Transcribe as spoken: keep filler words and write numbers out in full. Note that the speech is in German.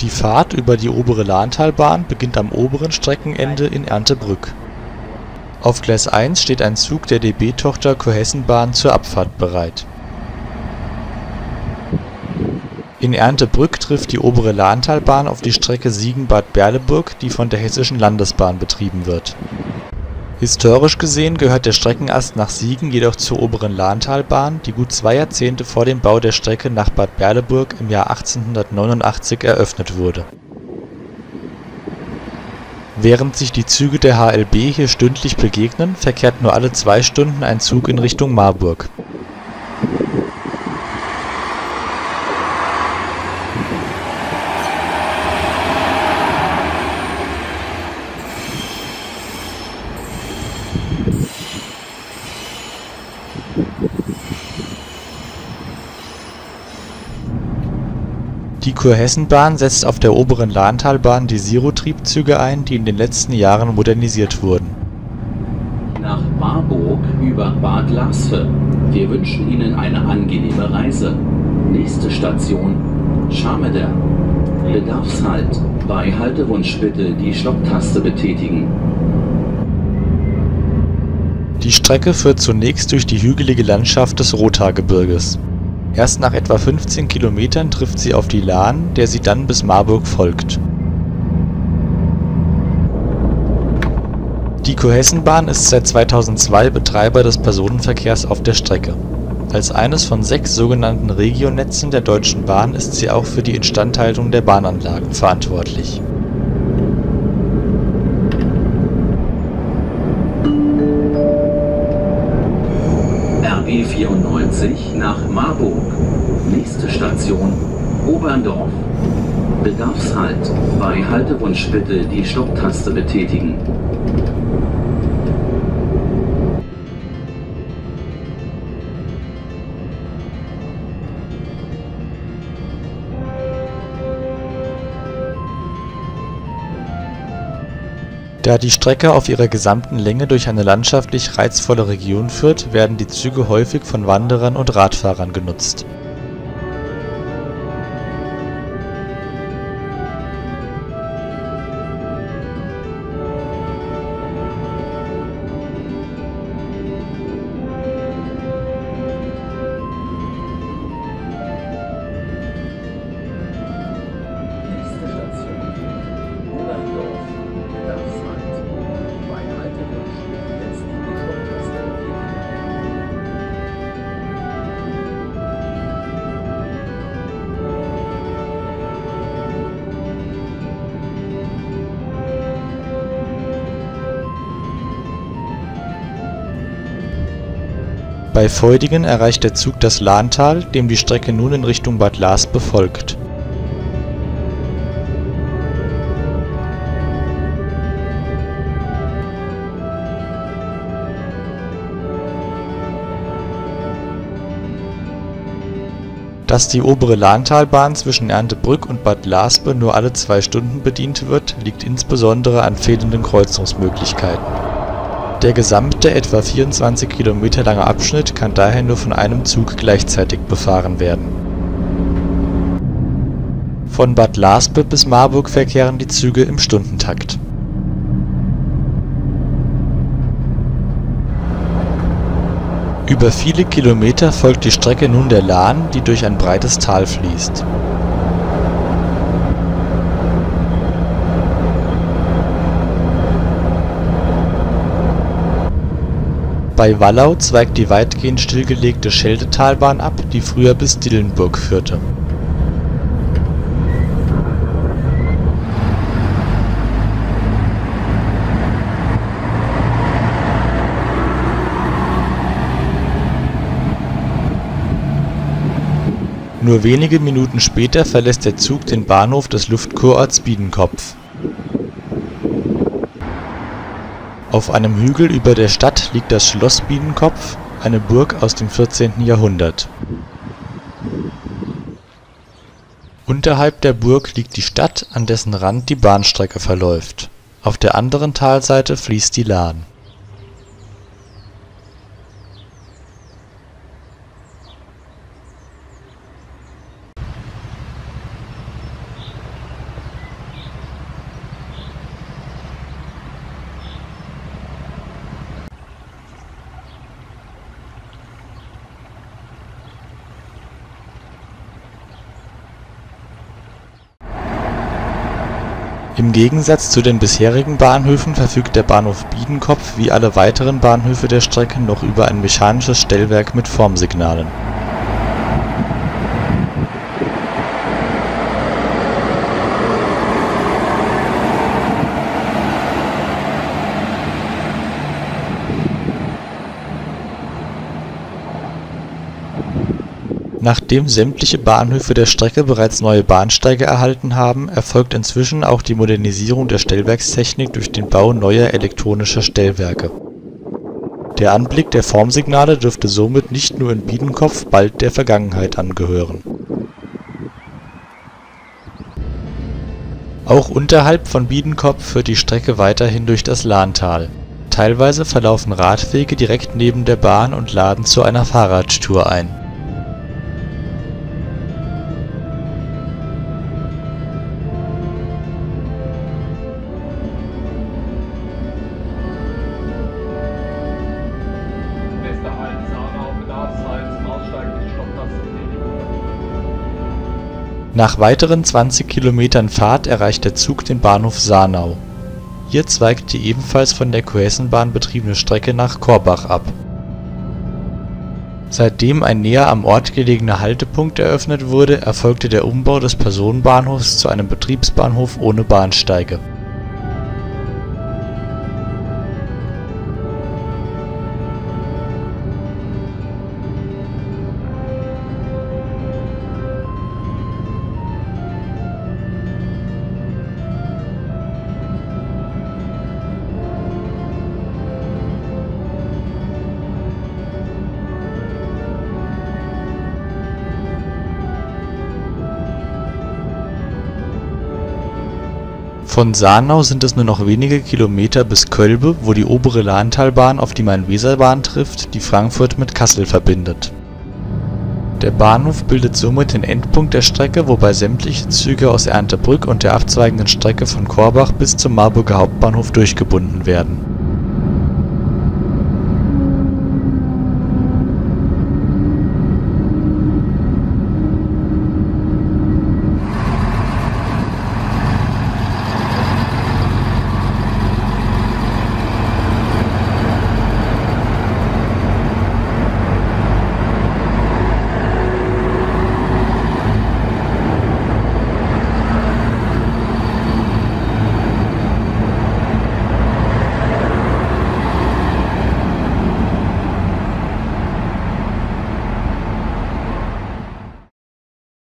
Die Fahrt über die Obere Lahntalbahn beginnt am oberen Streckenende in Erndtebrück. Auf Gleis eins steht ein Zug der D B-Tochter Kurhessenbahn zur Abfahrt bereit. In Erndtebrück trifft die Obere Lahntalbahn auf die Strecke Siegen-Bad Berleburg, die von der Hessischen Landesbahn betrieben wird. Historisch gesehen gehört der Streckenast nach Siegen jedoch zur Oberen Lahntalbahn, die gut zwei Jahrzehnte vor dem Bau der Strecke nach Bad Berleburg im Jahr achtzehnhundertneunundachtzig eröffnet wurde. Während sich die Züge der H L B hier stündlich begegnen, verkehrt nur alle zwei Stunden ein Zug in Richtung Marburg. Die Kurhessenbahn setzt auf der Oberen Lahntalbahn die Siro-Triebzüge ein, die in den letzten Jahren modernisiert wurden. Nach Marburg über Bad Laasphe. Wir wünschen Ihnen eine angenehme Reise. Nächste Station Schameder. Bedarfshalt. Bei Haltewunsch bitte die Stopptaste betätigen. Die Strecke führt zunächst durch die hügelige Landschaft des Rothaargebirges. Erst nach etwa fünfzehn Kilometern trifft sie auf die Lahn, der sie dann bis Marburg folgt. Die Kurhessenbahn ist seit zweitausendzwei Betreiber des Personenverkehrs auf der Strecke. Als eines von sechs sogenannten Regionetzen der Deutschen Bahn ist sie auch für die Instandhaltung der Bahnanlagen verantwortlich. vierundneunzig nach Marburg. Nächste Station Oberndorf. Bedarfshalt. Bei Haltewunsch bitte die Stopptaste betätigen. Da die Strecke auf ihrer gesamten Länge durch eine landschaftlich reizvolle Region führt, werden die Züge häufig von Wanderern und Radfahrern genutzt. Bei Feudingen erreicht der Zug das Lahntal, dem die Strecke nun in Richtung Bad Laasphe folgt. Dass die Obere Lahntalbahn zwischen Erndtebrück und Bad Laasphe nur alle zwei Stunden bedient wird, liegt insbesondere an fehlenden Kreuzungsmöglichkeiten. Der gesamte etwa vierundzwanzig Kilometer lange Abschnitt kann daher nur von einem Zug gleichzeitig befahren werden. Von Bad Laasphe bis Marburg verkehren die Züge im Stundentakt. Über viele Kilometer folgt die Strecke nun der Lahn, die durch ein breites Tal fließt. Bei Wallau zweigt die weitgehend stillgelegte Scheldetalbahn ab, die früher bis Dillenburg führte. Nur wenige Minuten später verlässt der Zug den Bahnhof des Luftkurorts Biedenkopf. Auf einem Hügel über der Stadt liegt das Schloss Biedenkopf, eine Burg aus dem vierzehnten Jahrhundert. Unterhalb der Burg liegt die Stadt, an dessen Rand die Bahnstrecke verläuft. Auf der anderen Talseite fließt die Lahn. Im Gegensatz zu den bisherigen Bahnhöfen verfügt der Bahnhof Biedenkopf wie alle weiteren Bahnhöfe der Strecke noch über ein mechanisches Stellwerk mit Formsignalen. Nachdem sämtliche Bahnhöfe der Strecke bereits neue Bahnsteige erhalten haben, erfolgt inzwischen auch die Modernisierung der Stellwerkstechnik durch den Bau neuer elektronischer Stellwerke. Der Anblick der Formsignale dürfte somit nicht nur in Biedenkopf bald der Vergangenheit angehören. Auch unterhalb von Biedenkopf führt die Strecke weiterhin durch das Lahntal. Teilweise verlaufen Radwege direkt neben der Bahn und laden zu einer Fahrradtour ein. Nach weiteren zwanzig Kilometern Fahrt erreicht der Zug den Bahnhof Sarnau. Hier zweigt die ebenfalls von der Kurhessenbahn betriebene Strecke nach Korbach ab. Seitdem ein näher am Ort gelegener Haltepunkt eröffnet wurde, erfolgte der Umbau des Personenbahnhofs zu einem Betriebsbahnhof ohne Bahnsteige. Von Sarnau sind es nur noch wenige Kilometer bis Kölbe, wo die Obere Lahntalbahn auf die Main-Weser-Bahn trifft, die Frankfurt mit Kassel verbindet. Der Bahnhof bildet somit den Endpunkt der Strecke, wobei sämtliche Züge aus Erndtebrück und der abzweigenden Strecke von Korbach bis zum Marburger Hauptbahnhof durchgebunden werden.